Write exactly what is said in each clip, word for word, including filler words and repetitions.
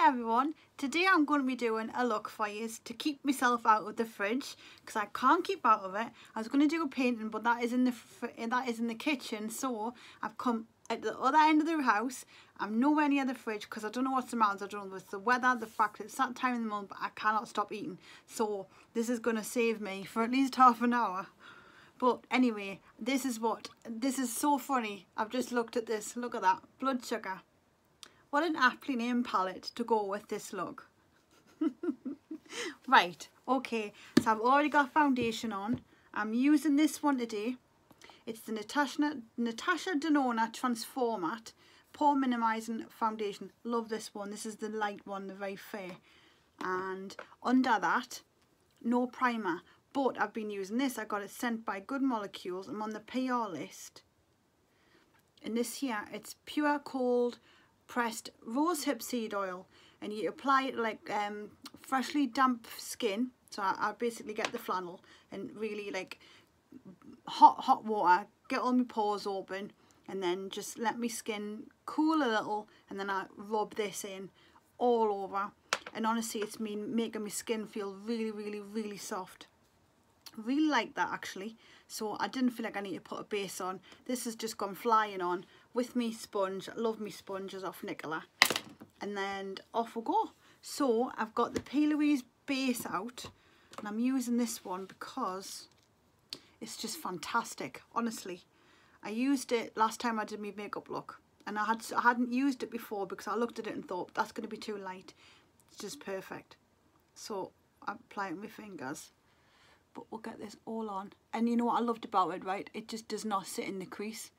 Hi everyone, today I'm going to be doing a look for you to keep myself out of the fridge because I can't keep out of it. I was going to do a painting but that is in the that is in the kitchen, so I've come at the other end of the house. I'm nowhere near the fridge because I don't know what's around. I don't know if it's the weather, the fact that it's that time of the month, but I cannot stop eating, so this is going to save me for at least half an hour. But anyway, this is what this is so funny. I've just looked at this. Look at that, blood sugar. What an aptly named palette to go with this look. Right, okay, so I've already got foundation on. I'm using this one today. It's the Natasha, Natasha Denona Transformat Pore Minimising Foundation. Love this one. This is the light one, the very fair. And under that, no primer. But I've been using this. I got it sent by Good Molecules. I'm on the P R list. And this here, it's pure cold pressed rosehip seed oil, and you apply it like um, freshly damp skin. So I, I basically get the flannel and really like hot hot water, get all my pores open, and then just let my skin cool a little, and then I rub this in all over, and honestly it's been making my skin feel really really really soft. Really like that actually. So I didn't feel like I need to put a base on. This has just gone flying on with me sponge. I love me sponges off Nicola. And then off we go. So I've got the P. Louise base out, and I'm using this one because it's just fantastic. Honestly, I used it last time I did my makeup look, and I had I hadn't used it before because I looked at it and thought that's going to be too light. It's just perfect. So I apply it with my fingers. But we'll get this all on, and you know what I loved about it, right? It just does not sit in the crease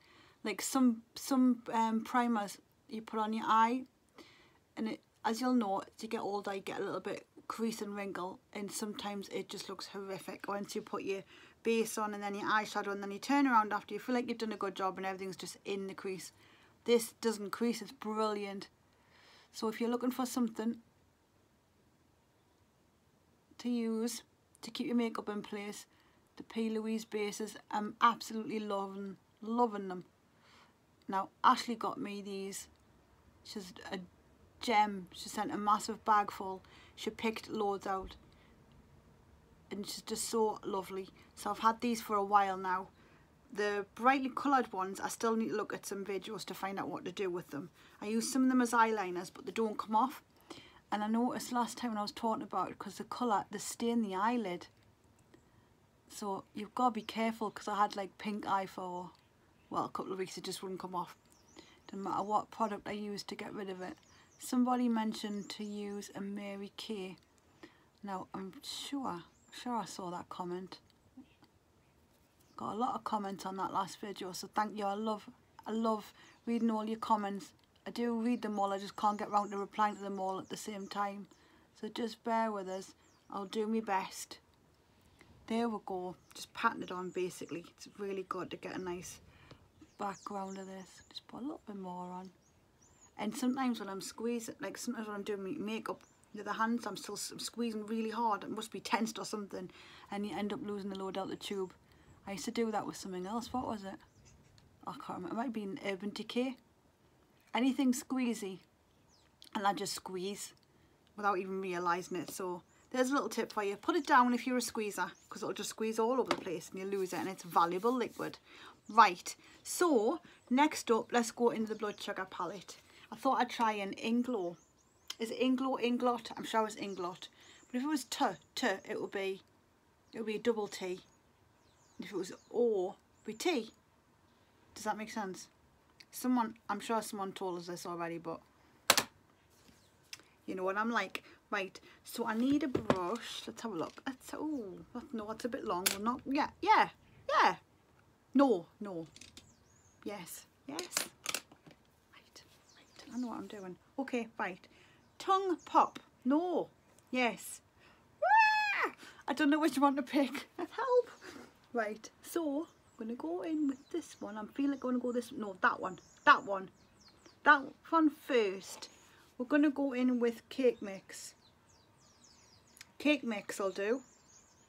like some some um, primers you put on your eye, and it, as you'll know, as you get older you get a little bit crease and wrinkle, and sometimes it just looks horrific once you put your base on and then your eyeshadow, and then you turn around after you feel like you've done a good job and everything's just in the crease. This doesn't crease. It's brilliant. So if you're looking for something to use to keep your makeup in place, the P. Louise bases, I'm absolutely loving loving them. Now Ashley got me these. She's a gem. She sent a massive bag full. She picked loads out, and she's just so lovely. So I've had these for a while now. The brightly coloured ones, I still need to look at some videos to find out what to do with them. I use some of them as eyeliners, but they don't come off. And I noticed last time when I was talking about it, because the colour, they stain the eyelid. So you've got to be careful, because I had like pink eye for, well, a couple of weeks. It just wouldn't come off. Didn't matter what product I used to get rid of it. Somebody mentioned to use a Mary Kay. Now I'm sure, sure I saw that comment. Got a lot of comments on that last video, so thank you. I love, I love reading all your comments. I do read them all, I just can't get round to replying to them all at the same time. So just bear with us, I'll do my best. There we go, just patting it on basically. It's really good to get a nice background of this. Just put a little bit more on. And sometimes when I'm squeezing, like sometimes when I'm doing my makeup with the hands, I'm still I'm squeezing really hard. It must be tensed or something, and you end up losing the load out the tube. I used to do that with something else. What was it? I can't remember, it might have been Urban Decay. Anything squeezy, and I just squeeze without even realising it. So there's a little tip for you. Put it down if you're a squeezer, because it'll just squeeze all over the place and you lose it, and it's valuable liquid. Right, so next up, let's go into the blood sugar palette. I thought I'd try an Inglot. Is it Inglot, Inglot? I'm sure it's Inglot. But if it was T, T, it would be, it would be a double T. If it was O, it would be T. Does that make sense? Someone, I'm sure someone told us this already, but you know what I'm like. Right, so I need a brush. Let's have a look. That's, oh, no, that's a bit long. We're not, yeah, yeah, yeah. No, no. Yes, yes. Right, right. I know what I'm doing. Okay, right. Tongue pop. No. Yes. Ah! I don't know which one to pick. Help. Right, so gonna go in with this one. I'm feeling like gonna go this no that one that one that one first. We're gonna go in with cake mix. Cake mix I'll do.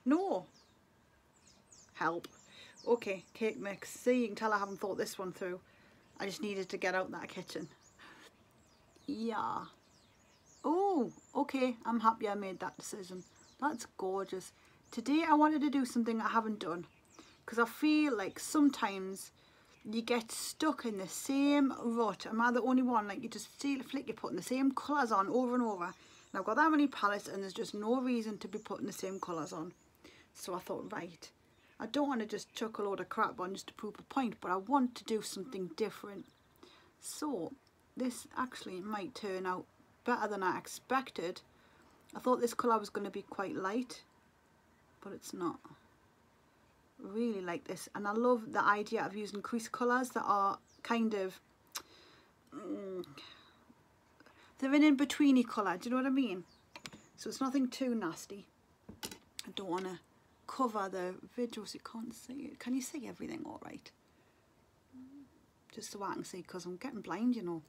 No help. Okay, cake mix. See, you can tell I haven't thought this one through. I just needed to get out that kitchen. Yeah, Oh, okay, I'm happy I made that decision. That's gorgeous. Today I wanted to do something I haven't done, because I feel like sometimes you get stuck in the same rut. Am I the only one? Like, you just feel like you're putting the same colours on over and over. And I've got that many palettes and there's just no reason to be putting the same colours on. So I thought, right, I don't want to just chuck a load of crap on just to prove a point, but I want to do something different. So this actually might turn out better than I expected. I thought this colour was going to be quite light, but it's not. Really like this, and I love the idea of using crease colours that are kind of mm, they're an in-betweeny colour, do you know what I mean? So it's nothing too nasty. I don't want to cover the video so you can't see it. Can you see everything all right? Just so I can see, because I'm getting blind, you know.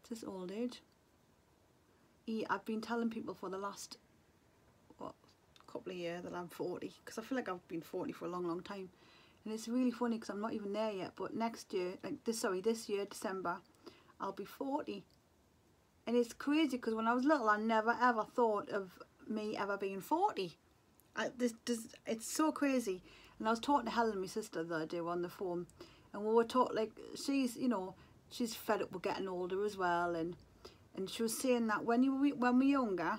It's this old age. Yeah, I've been telling people for the last what couple of years that I'm forty, because I feel like I've been forty for a long long time, and it's really funny because I'm not even there yet, but next year, like this sorry this year December, I'll be forty. And it's crazy because when I was little I never ever thought of me ever being forty. I, this, this, it's so crazy. And I was talking to Helen, my sister, the other day on the phone, and we were talking, like, she's, you know, she's fed up with getting older as well, and and she was saying that when you when we're younger,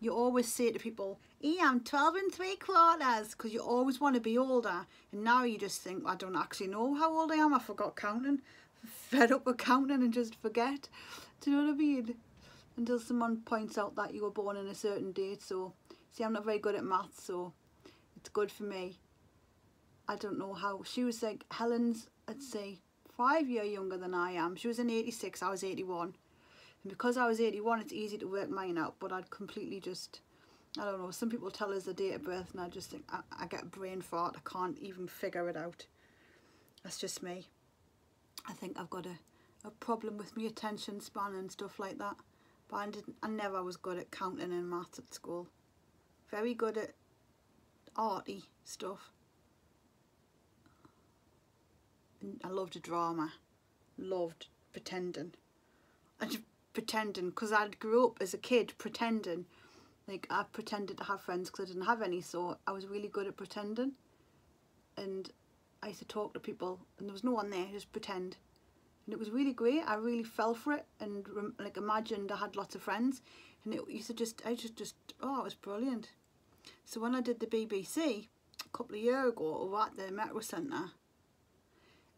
you always say to people, yeah, I'm twelve and three quarters, because you always want to be older. And now you just think, I don't actually know how old I am. I forgot counting. Fed up with counting and just forget. Do you know what I mean? Until someone points out that you were born on a certain date. So, see, I'm not very good at maths, so it's good for me. I don't know how. She was like, Helen's, let's say, five years younger than I am. She was in eighty-six, I was eighty-one. And because I was eighty-one, it's easy to work mine out, but I'd completely just, I don't know, some people tell us the date of birth and I just think, I, I get a brain fart, I can't even figure it out. That's just me. I think I've got a, a problem with my attention span and stuff like that, but I, didn't, I never was good at counting and maths at school. Very good at arty stuff. And I loved drama, loved pretending. I just, pretending, because I grew up as a kid pretending. Like, I pretended to have friends because I didn't have any, so I was really good at pretending. And I used to talk to people and there was no one there, just pretend, and it was really great. I really fell for it and like imagined I had lots of friends, and it used to just I just just oh, it was brilliant. So when I did the B B C a couple of years ago, we were at the Metro Centre,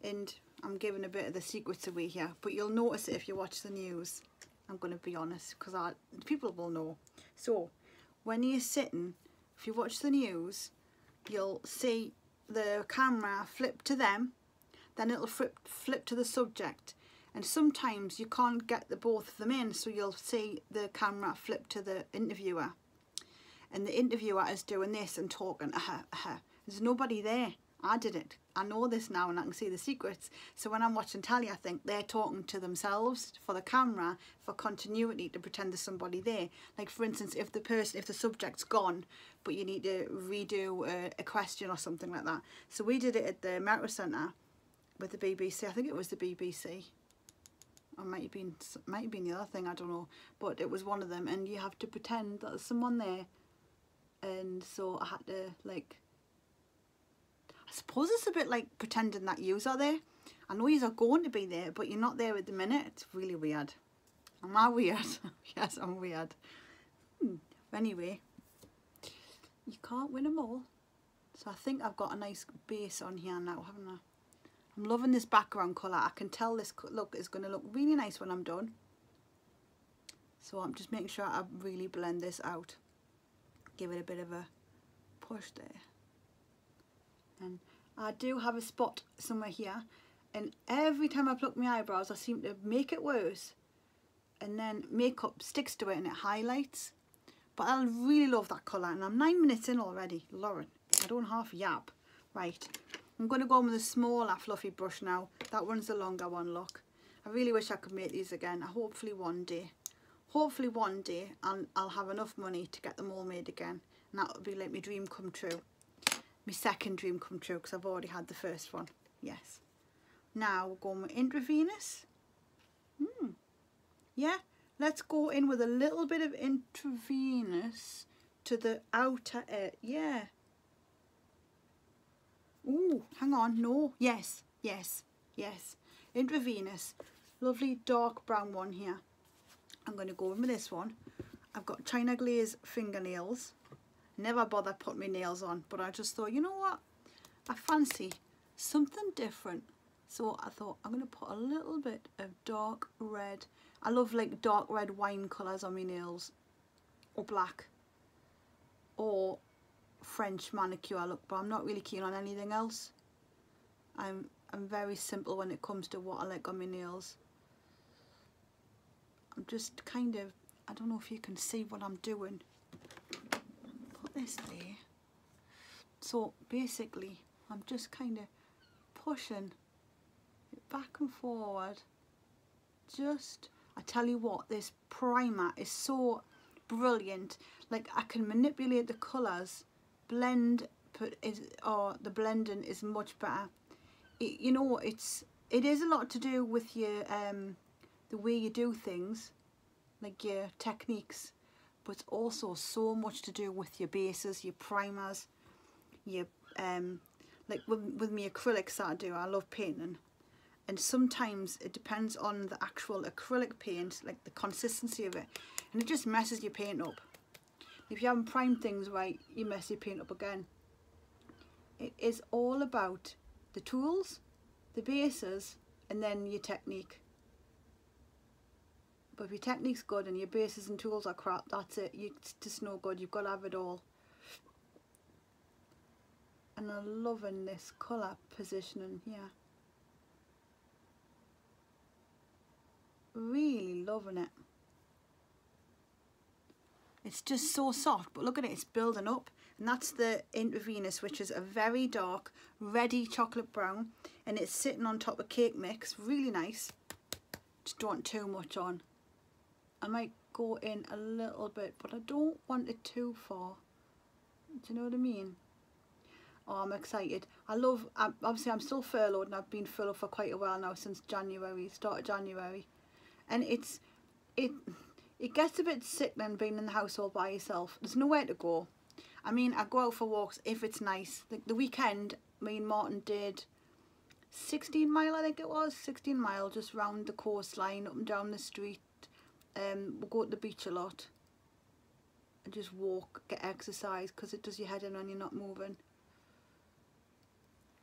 and I'm giving a bit of the secrets away here, but you'll notice it if you watch the news. I'm going to be honest, because I people will know. So when you're sitting, if you watch the news, you'll see the camera flip to them, then it'll flip, flip to the subject, and sometimes you can't get the both of them in, so you'll see the camera flip to the interviewer, and the interviewer is doing this and talking to her. her. There's nobody there. I did it. I know this now and I can see the secrets. So when I'm watching telly, I think they're talking to themselves for the camera, for continuity, to pretend there's somebody there. Like, for instance, if the person, if the subject's gone, but you need to redo a, a question or something like that. So we did it at the Metro Centre with the B B C. I think it was the B B C. Or might have been, might have been the other thing, I don't know. But it was one of them, and you have to pretend that there's someone there. And so I had to, like, I suppose it's a bit like pretending that yous are there. I know yous are going to be there, but you're not there at the minute. It's really weird. Am I weird? Yes, I'm weird. Hmm. Anyway, you can't win them all. So I think I've got a nice base on here now, haven't I? I'm loving this background colour. I can tell this look is going to look really nice when I'm done. So I'm just making sure I really blend this out. Give it a bit of a push there. And I do have a spot somewhere here, and every time I pluck my eyebrows I seem to make it worse, and then makeup sticks to it and it highlights. But I really love that colour, and I'm nine minutes in already, Lauren. I don't half yap. Right, I'm going to go on with a smaller fluffy brush now. That one's the longer one, look. I really wish I could make these again. Hopefully one day, hopefully one day I'll, I'll have enough money to get them all made again, and that would be like my dream come true. My second dream come true, because I've already had the first one. Yes. Now we're going with intravenous. Hmm. Yeah. Let's go in with a little bit of intravenous to the outer edge. Yeah. Ooh, hang on. No. Yes. Yes. Yes. Intravenous. Lovely dark brown one here. I'm going to go in with this one. I've got China Glaze fingernails. Never bother putting my nails on, but I just thought, you know what? I fancy something different. So I thought I'm going to put a little bit of dark red. I love like dark red wine colours on my nails, or black, or French manicure look, but I'm not really keen on anything else. I'm, I'm very simple when it comes to what I like on my nails. I'm just kind of, I don't know if you can see what I'm doing. Put this there. So basically I'm just kind of pushing it back and forward. Just, I tell you what, this primer is so brilliant. Like, I can manipulate the colours, blend, put is or the blending is much better. It, you know, it's it is a lot to do with your um the way you do things, like your techniques, but it's also so much to do with your bases, your primers, your um like with, with my acrylics that I do. I love painting. And sometimes it depends on the actual acrylic paint, like the consistency of it. And it just messes your paint up. If you haven't primed things right, you mess your paint up again. It is all about the tools, the bases, and then your technique. But if your technique's good and your bases and tools are crap, that's it. It's just no good. You've got to have it all. And I'm loving this colour positioning here. Really loving it. It's just so soft, but look at it, it's building up. And that's the intravenous, which is a very dark reddy chocolate brown, and it's sitting on top of cake mix. Really nice. Just don't want too much on. I might go in a little bit, but I don't want it too far. Do you know what I mean? Oh, I'm excited. I love, I, obviously I'm still furloughed, and I've been furloughed for quite a while now, since January, start of January. And it's it it gets a bit sickening being in the house all by yourself. There's nowhere to go. I mean, I go out for walks if it's nice. The, the weekend, me and Martin did sixteen mile, I think it was, sixteen mile, just round the coastline, up and down the street. Um, we'll go to the beach a lot and just walk, get exercise, because it does your head in when you're not moving.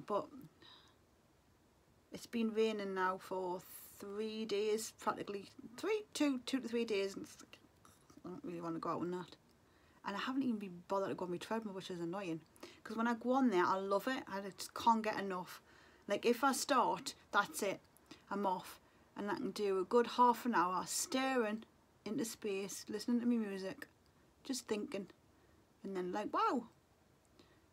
But it's been raining now for three days, practically three, two, two to three days, and it's like, I don't really want to go out on that. And I haven't even been bothered to go on my treadmill, which is annoying. Because when I go on there, I love it. I just can't get enough. Like, if I start, that's it. I'm off, and I can do a good half an hour staring into space, listening to my music, just thinking, and then like, wow,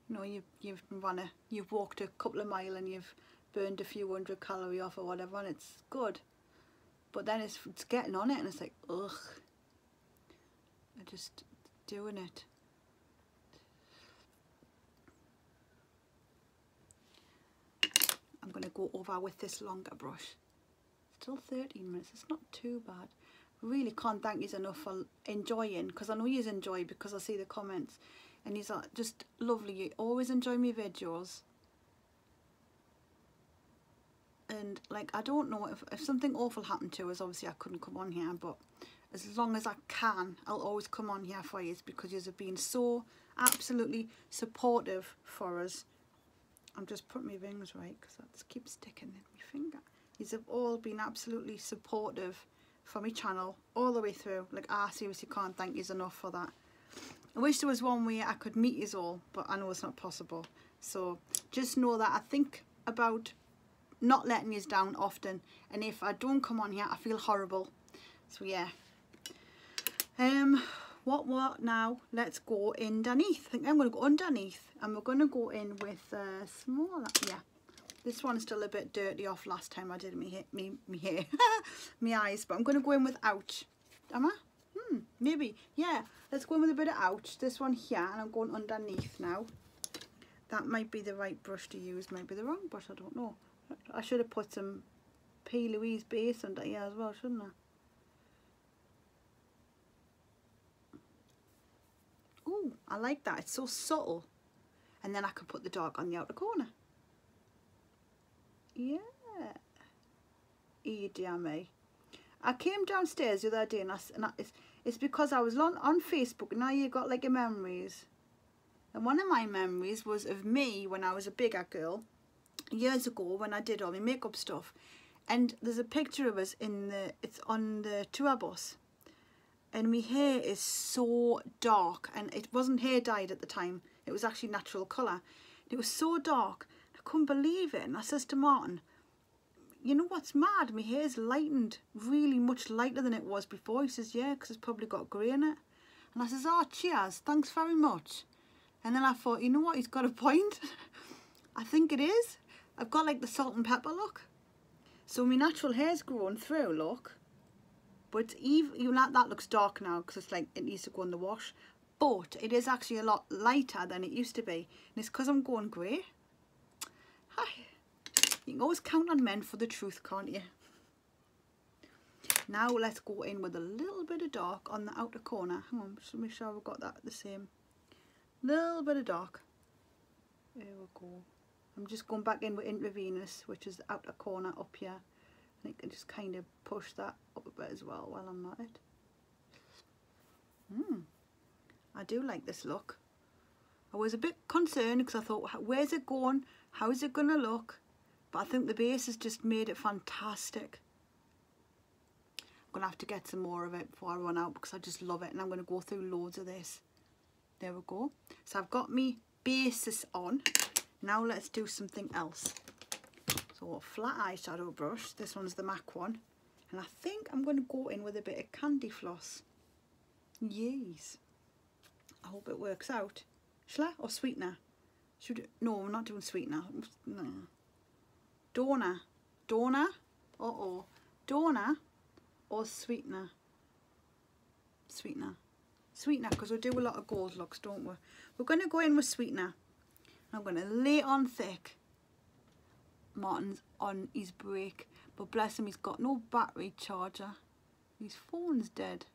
you know, you've you've run a, you've walked a couple of mile, and you've burned a few hundred calorie off or whatever, and it's good. But then it's, it's getting on it, and it's like, ugh, I'm just doing it. I'm going to go over with this longer brush. Still thirteen minutes, it's not too bad. Really can't thank yous enough for enjoying, because I know yous enjoy, because I see the comments, and yous are just lovely. You always enjoy my videos. And like, I don't know, if, if something awful happened to us, obviously I couldn't come on here, but as long as I can, I'll always come on here for you, because you have been so absolutely supportive for us. I'm just putting my rings right, because that keeps sticking in my finger. You have all been absolutely supportive for my channel all the way through. Like, I seriously can't thank you enough for that. I wish there was one way I could meet you all, but I know it's not possible. So just know that I think about not letting you down often, and if I don't come on here, I feel horrible. So yeah, um what what now let's go underneath. I think I'm gonna go underneath, and we're gonna go in with a uh, smaller. Yeah, this one's still a bit dirty off last time I did me me me hair my eyes, but I'm gonna go in with ouch. Am I? Hmm, maybe. Yeah, let's go in with a bit of ouch, this one here, and I'm going underneath now. That might be the right brush to use, might be the wrong brush, I don't know. I should have put some P. Louise base under here as well, shouldn't I? I like that, it's so subtle. And then I can put the dark on the outer corner. Yeah. E damn me. I came downstairs the other day and, I, and I, it's, it's because I was on, on Facebook and now you got like your memories. And one of my memories was of me when I was a bigger girl years ago when I did all my makeup stuff. And there's a picture of us in the, it's on the tour bus. And my hair is so dark, and it wasn't hair dyed at the time. It was actually natural colour. It was so dark, I couldn't believe it. And I says to Martin, you know what's mad? My hair's lightened, really much lighter than it was before. He says, yeah, because it's probably got grey in it. And I says, oh, cheers, thanks very much. And then I thought, you know what, he's got a point. I think it is. I've got like the salt and pepper look. So my natural hair's grown through, look. But even, you know, that, that looks dark now because it's like it needs to go in the wash. But it is actually a lot lighter than it used to be. And it's because I'm going grey. Hi. You can always count on men for the truth, can't you? Now let's go in with a little bit of dark on the outer corner. Hang on, just make sure we've got that the same. Little bit of dark. There we go. I'm just going back in with intravenous, which is the outer corner up here. And I can just kind of push that up a bit as well while I'm at it. Hmm. I do like this look. I was a bit concerned because I thought, where's it going? How is it going to look? But I think the base has just made it fantastic. I'm going to have to get some more of it before I run out because I just love it. And I'm going to go through loads of this. There we go. So I've got my basis on. Now let's do something else. So a flat eyeshadow brush. This one's the MAC one. And I think I'm going to go in with a bit of candy floss. Yes. I hope it works out. Shall I? Or sweetener? Should it? No, we're not doing sweetener. No. Donna, Donna, uh oh, Donna, or sweetener, sweetener, sweetener, because we do a lot of gold looks, don't we? We're going to go in with sweetener. I'm going to lay on thick. Martin's on his break, but bless him, he's got no battery charger. His phone's dead.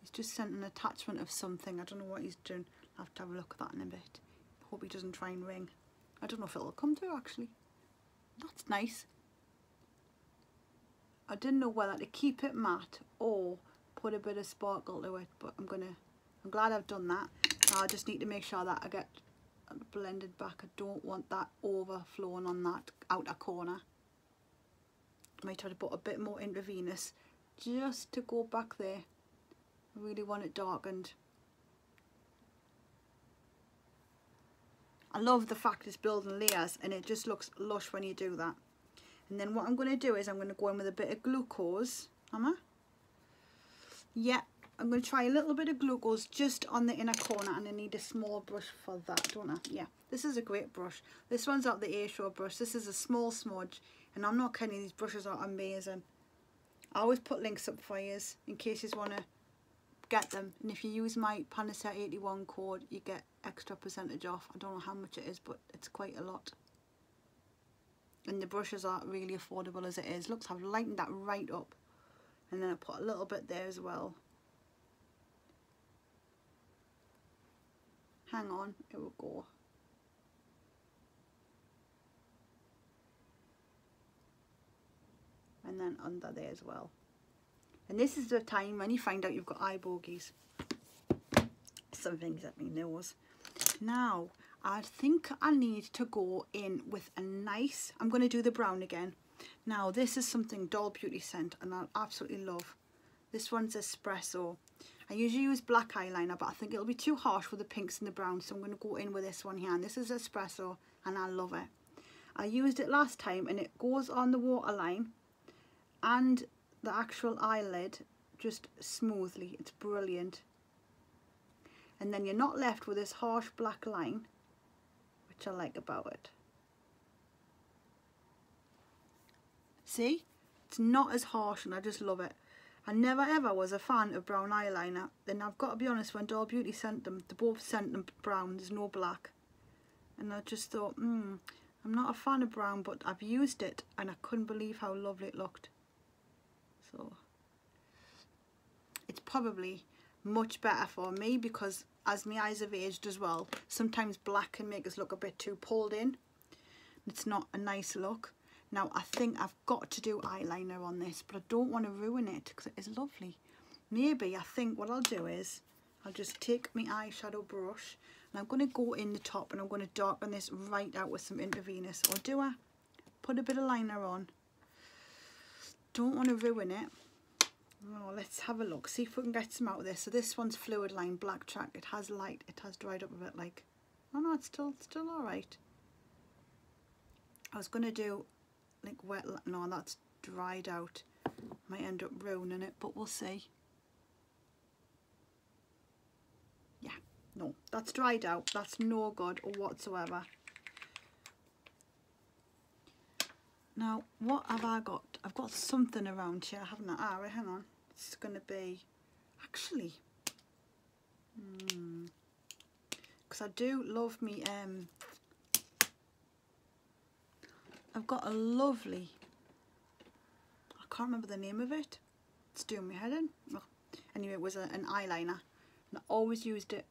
He's just sent an attachment of something. I don't know what he's doing. I'll have to have a look at that in a bit. I hope he doesn't try and ring. I don't know if it'll come through actually. That's nice. I didn't know whether to keep it matte or put a bit of sparkle to it, but I'm gonna I'm glad I've done that. I just need to make sure that I get blended back. I don't want that overflowing on that outer corner. I might try to put a bit more intravenous just to go back there. I really want it darkened. I love the fact it's building layers and it just looks lush when you do that. And then what I'm going to do is I'm going to go in with a bit of glucose. Am I? Yeah, I'm going to try a little bit of glucose just on the inner corner, and I need a small brush for that, don't I? Yeah, this is a great brush. This one's out the A Show brush. This is a small smudge, and I'm not kidding, these brushes are amazing. I always put links up for you in case you want to get them, and if you use my Panacea eighty-one code you get extra percentage off. I don't know how much it is, but it's quite a lot, and the brushes are really affordable as it is. Look, I've lightened that right up, and then I put a little bit there as well. Hang on, it will go. And then under there as well. And this is the time when you find out you've got eye bogies. Something that me knows. Now, I think I need to go in with a nice... I'm going to do the brown again. Now, this is something Doll Beauty scent, and I absolutely love. This one's espresso. I usually use black eyeliner, but I think it'll be too harsh with the pinks and the browns, so I'm going to go in with this one here. And this is espresso, and I love it. I used it last time, and it goes on the waterline and the actual eyelid just smoothly. It's brilliant. And then you're not left with this harsh black line, which I like about it. See, it's not as harsh, and I just love it. I never ever was a fan of brown eyeliner, and I've got to be honest, when Doll Beauty sent them, they both sent them brown, there's no black, and I just thought, hmm, I'm not a fan of brown, but I've used it and I couldn't believe how lovely it looked. So it's probably much better for me because as my eyes have aged as well, sometimes black can make us look a bit too pulled in. It's not a nice look. Now I think I've got to do eyeliner on this, but I don't want to ruin it because it is lovely. Maybe I think what I'll do is I'll just take my eyeshadow brush and I'm going to go in the top and I'm going to darken this right out with some intravenous. Or do I put a bit of liner on? Don't want to ruin it. Oh, let's have a look, see if we can get some out of this. So this one's fluid line black track. It has light, it has dried up a bit, like, oh no, it's still still all right. I was going to do like wet, no, that's dried out. Might end up ruining it, but we'll see. Yeah, no, that's dried out. That's no good whatsoever. Now, what have I got? I've got something around here, haven't I? Ah, right, hang on. It's going to be, actually, because hmm, I do love me, um, I've got a lovely, I can't remember the name of it. It's doing me head in. Oh, anyway, it was a, an eyeliner, and I always used it.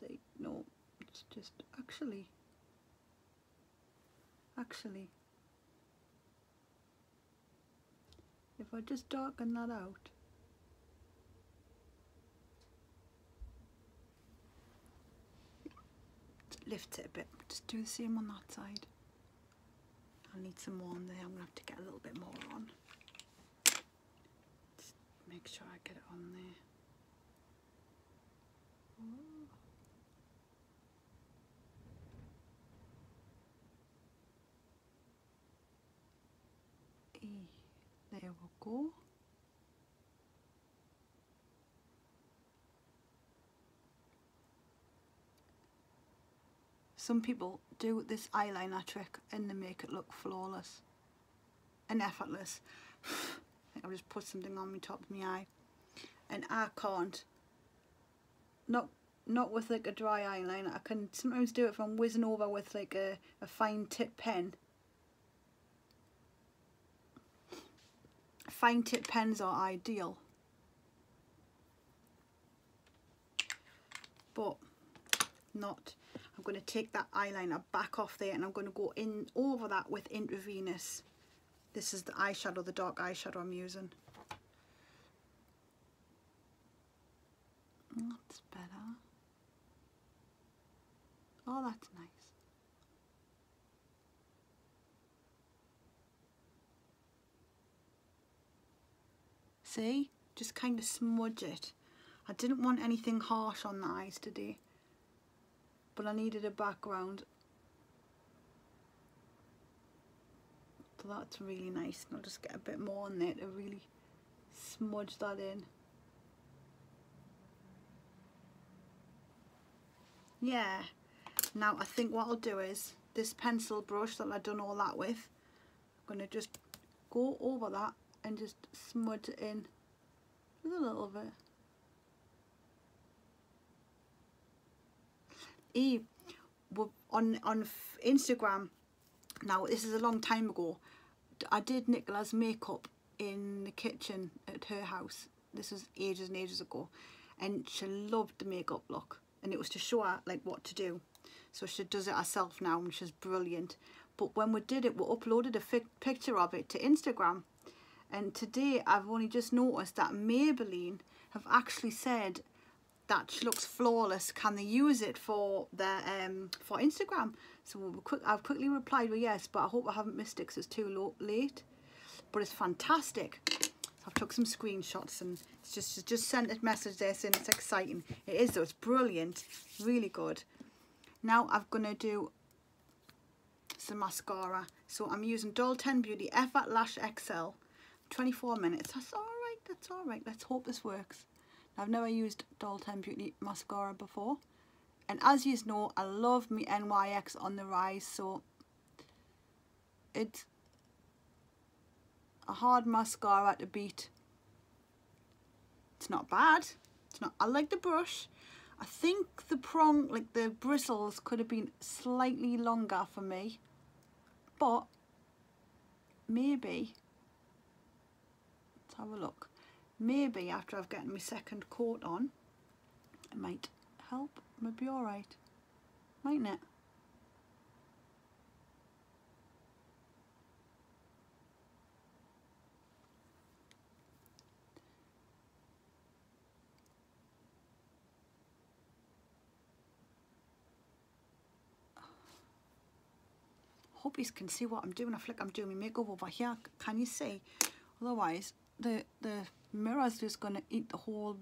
See, no, it's just, actually, actually, if I just darken that out, lift it a bit, just do the same on that side. I need some more on there, I'm going to have to get a little bit more on. Just make sure I get it on there. Ooh. There we go. Some people do this eyeliner trick and they make it look flawless and effortless. I'll just put something on the top of my eye, and I can't. Not not with like a dry eyeliner. I can sometimes do it if I'm whizzing over with like a, a fine tip pen. Fine tip pens are ideal, but not. I'm going to take that eyeliner back off there and I'm going to go in over that with intravenous. This is the eyeshadow, the dark eyeshadow I'm using. That's better. Oh, that's nice. See, just kind of smudge it. I didn't want anything harsh on the eyes today, but I needed a background. So that's really nice. And I'll just get a bit more on there to really smudge that in. Yeah. Now I think what I'll do is this pencil brush that I've done all that with, I'm going to just go over that and just smudge it in with a little bit. E, on, on Instagram, now this is a long time ago, I did Nicola's makeup in the kitchen at her house. This was ages and ages ago, and she loved the makeup look, and it was to show her like what to do. So she does it herself now and she's brilliant. But when we did it, we uploaded a picture of it to Instagram. And today I've only just noticed that Maybelline have actually said that she looks flawless. Can they use it for their um, for Instagram? So we'll quick, I've quickly replied with yes, but I hope I haven't missed it because it's too low, late. But it's fantastic. So I've took some screenshots and it's just she's just sent a message there saying it's exciting. It is though. It's brilliant, really good. Now I'm gonna do some mascara. So I'm using Doll ten Beauty Effort Lash X L. twenty-four minutes, that's all right, that's all right. Let's hope this works. Now, I've never used Doll ten Beauty mascara before, and as you know, I love me N Y X on the rise, so it's a hard mascara to beat. It's not bad, it's not, I like the brush. I think the prong, like the bristles could have been slightly longer for me, but maybe, have a look, maybe after I've gotten my second coat on, I might help. It'll be alright, mightn't it? Hope you can see what I'm doing. I feel like I'm doing my makeup over here. Can you see? Otherwise, the the mirror's just going to eat the whole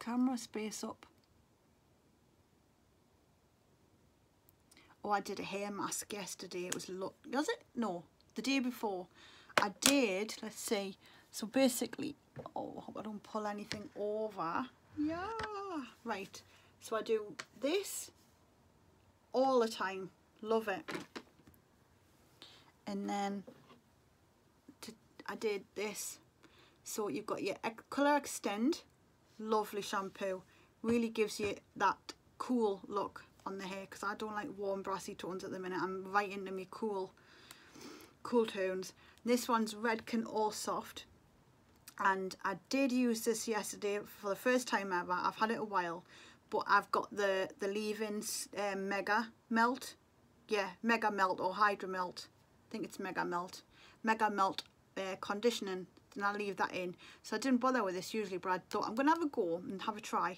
camera space up. Oh, I did a hair mask yesterday. It was lo was it? No, the day before. I did. Let's see. So basically, oh, I hope I don't pull anything over. Yeah. Right. So I do this all the time. Love it. And then to, I did this. So you've got your Colour Extend, lovely shampoo, really gives you that cool look on the hair, because I don't like warm brassy tones at the minute. I'm right into me cool, cool tones. This one's Redken All Soft, and I did use this yesterday for the first time ever. I've had it a while, but I've got the the leave-in um, Mega Melt, yeah, Mega Melt or Hydra Melt. I think it's Mega Melt, Mega Melt uh, conditioning, and I'll leave that in. So I didn't bother with this usually, but I thought I'm going to have a go and have a try.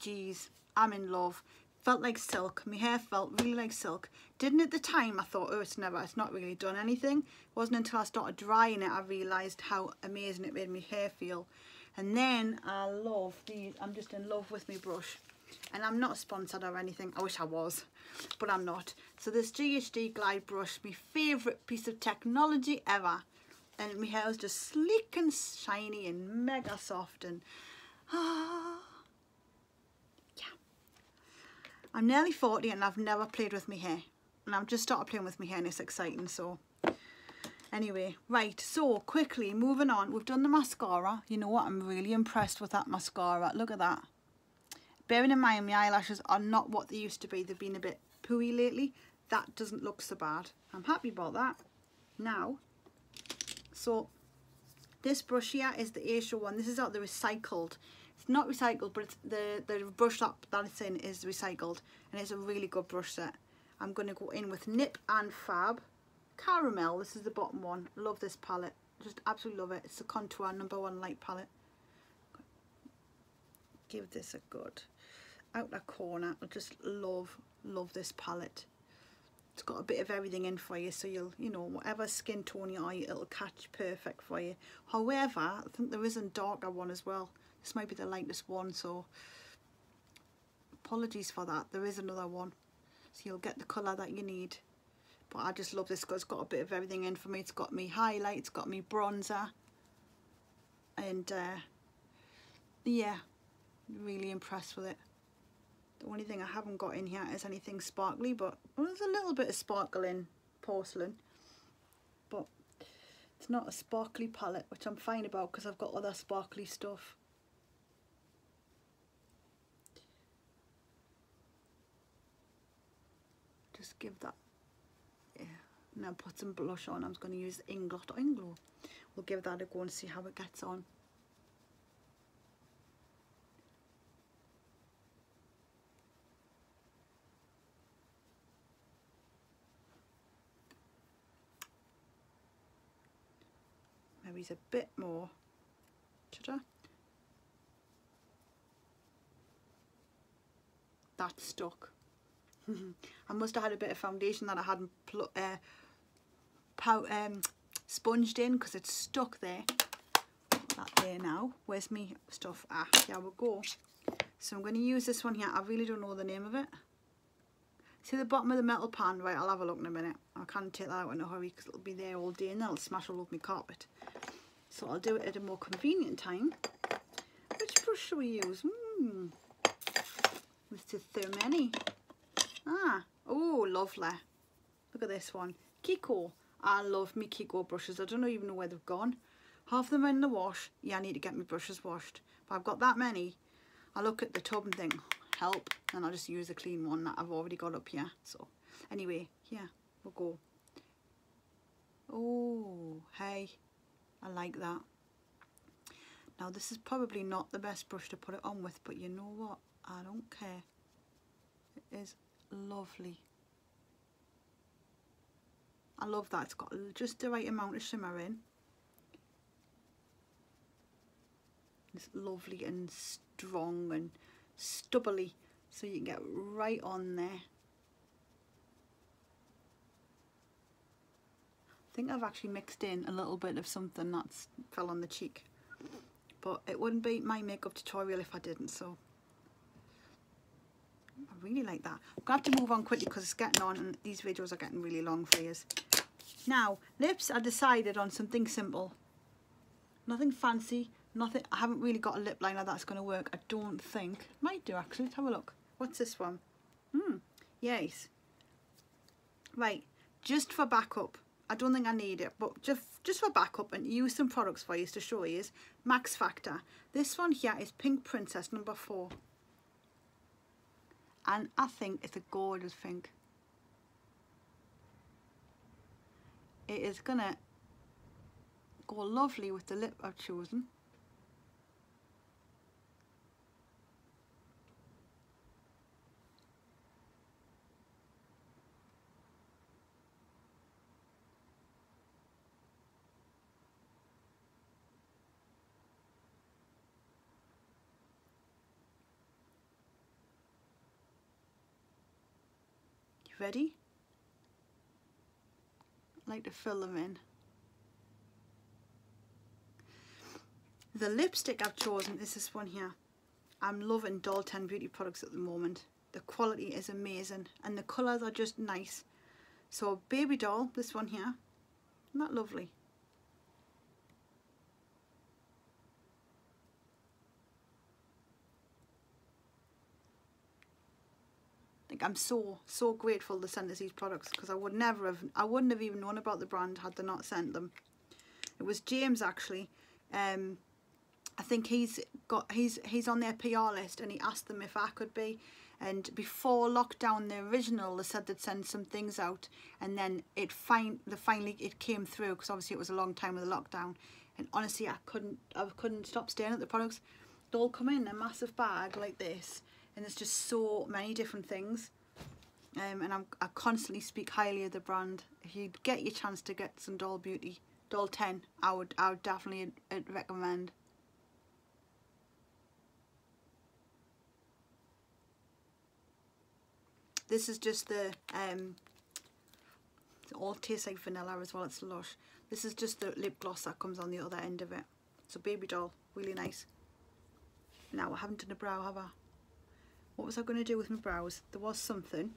Jeez, I'm in love. Felt like silk. My hair felt really like silk. Didn't at the time, I thought, oh, it's never, it's not really done anything. It wasn't until I started drying it, I realised how amazing it made my hair feel. And then I love these. I'm just in love with my brush. And I'm not sponsored or anything. I wish I was, but I'm not. So this G H D Glide Brush, my favourite piece of technology ever. And my hair is just sleek and shiny and mega soft. And ah, yeah. I'm nearly forty and I've never played with my hair. And I've just started playing with my hair and it's exciting. So anyway, right. So quickly, moving on. We've done the mascara. You know what? I'm really impressed with that mascara. Look at that. Bearing in mind my eyelashes are not what they used to be, they've been a bit pooey lately. That doesn't look so bad. I'm happy about that. Now, so this brush here is the eigshowbeauty. This is out the recycled. It's not recycled, but it's the the brush that that it's in is recycled, and it's a really good brush set. I'm going to go in with Nip and Fab Caramel. This is the bottom one. Love this palette. Just absolutely love it. It's the contour number one light palette. Give this a good. Outer corner, I just love love this palette. It's got a bit of everything in for you, so you'll, you know, whatever skin tone you are, it'll catch perfect for you. However, I think there is a darker one as well. This might be the lightest one, so apologies for that. There is another one, so you'll get the colour that you need. But I just love this because it's got a bit of everything in for me. It's got me highlight, it's got me bronzer, and uh, yeah, really impressed with it. The only thing I haven't got in here is anything sparkly, but well, there's a little bit of sparkle in porcelain, but it's not a sparkly palette, which I'm fine about because I've got other sparkly stuff. Just give that, yeah. Now put some blush on. I'm going to use Inglot or Inglot. We'll give that a go and see how it gets on. A bit more ta-da. That stuck. I must have had a bit of foundation that I hadn't pl uh, pow um, sponged in because it's stuck there. Put that there now. Where's me stuff? Ah, yeah, we'll go. So I'm going to use this one here. I really don't know the name of it. See the bottom of the metal pan? Right, I'll have a look in a minute. I can't take that out in a hurry because it'll be there all day and then it'll smash all over my carpet. So I'll do it at a more convenient time. Which brush shall we use? Hmm. Mister Thurmany. Ah. Oh, lovely. Look at this one. Kiko. I love me Kiko brushes. I don't even know where they've gone. Half of them are in the wash. Yeah, I need to get my brushes washed. But I've got that many. I look at the tub and think, help. And I'll just use a clean one that I've already got up here. So anyway, yeah, we'll go. Oh, hey. I like that. Now this is probably not the best brush to put it on with, but you know what, I don't care. It is lovely. I love that it's got just the right amount of shimmer in. It's lovely and strong and stubbly, so you can get right on there. I think I've actually mixed in a little bit of something that's fell on the cheek, but it wouldn't be my makeup tutorial if I didn't, so I really like that. I'm going to have to move on quickly because it's getting on and these videos are getting really long for you. Now, lips, I decided on something simple. Nothing fancy, nothing. I haven't really got a lip liner that's going to work, I don't think. Might do actually, let's have a look. What's this one? Hmm, yes. Right, just for backup. I don't think I need it, but just just for backup and use some products for you to show you. Max Factor. This one here is Pink Princess number four. And I think it's a gorgeous pink. It is gonna go lovely with the lip I've chosen. Ready? I like to fill them in. The lipstick I've chosen is this one here. I'm loving Doll ten Beauty products at the moment. The quality is amazing and the colours are just nice. So Baby Doll, this one here, isn't that lovely? I'm so so grateful they sent us these products because I would never have I wouldn't have even known about the brand had they not sent them. It was James actually. Um, I think he's got he's he's on their P R list and he asked them if I could be. And before lockdown, the original they said they'd send some things out, and then it fin the finally it came through because obviously it was a long time with the lockdown. And honestly, I couldn't I couldn't stop staring at the products. They all come in a massive bag like this. And there's just so many different things. Um, and I'm, I constantly speak highly of the brand. If you get your chance to get some Doll Beauty, Doll ten, I would, I would definitely recommend. This is just the, um, it all tastes like vanilla as well, it's lush. This is just the lip gloss that comes on the other end of it. So Baby Doll, really nice. Now I haven't done a brow, have I? What was I going to do with my brows? There was something.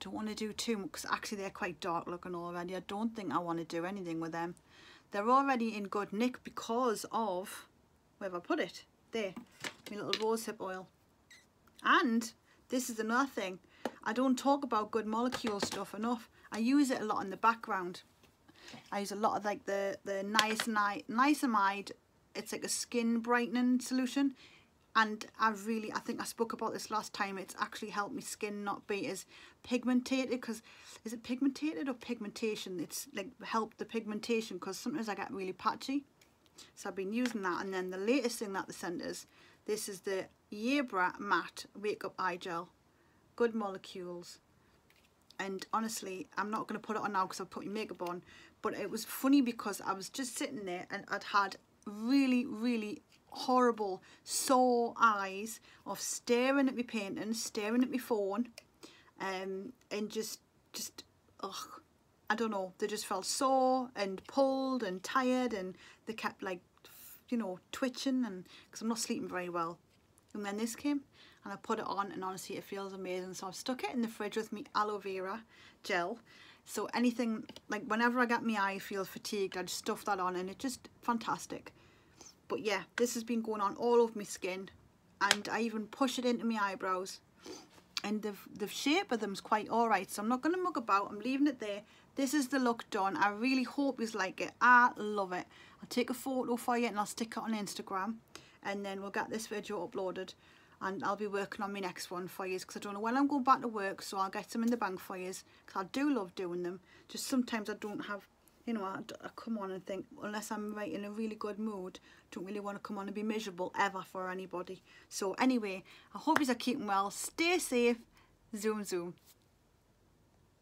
Don't want to do too much because actually they're quite dark looking already. I don't think I want to do anything with them. They're already in good nick because of where have I put it? There, my little rosehip oil. And this is another thing. I don't talk about Good Molecule stuff enough. I use it a lot in the background. I use a lot of like the the niacinamide. niacinamide. It's like a skin brightening solution. And I really, I think I spoke about this last time, it's actually helped my skin not be as pigmented because, is it pigmented or pigmentation? It's like helped the pigmentation because sometimes I get really patchy. So I've been using that. And then the latest thing that they sent us, this is the Yebra Matte Wake Up Eye Gel, Good Molecules. And honestly, I'm not going to put it on now because I've put my makeup on. But it was funny because I was just sitting there and I'd had really, really horrible sore eyes of staring at me painting, staring at me phone, um, and just just ugh, I don't know, they just felt sore and pulled and tired, and they kept like, you know, twitching, and because I'm not sleeping very well. And then this came and I put it on and honestly it feels amazing. So I've stuck it in the fridge with me aloe vera gel. So anything, like whenever I get my eye feel fatigued, I just stuff that on and it's just fantastic. But yeah, this has been going on all over my skin, and I even push it into my eyebrows, and the, the shape of them's quite all right. So I'm not going to muck about. I'm leaving it there. This is the look done. I really hope you like it. I love it. I'll take a photo for you and I'll stick it on Instagram, and then we'll get this video uploaded and I'll be working on my next one for you because I don't know when I'm going back to work. So I'll get some in the bank for you because I do love doing them. Just sometimes I don't have You know, I, I come on and think, unless I'm right in a really good mood, don't really want to come on and be miserable ever for anybody. So anyway, I hope you're keeping well. Stay safe. Zoom, zoom.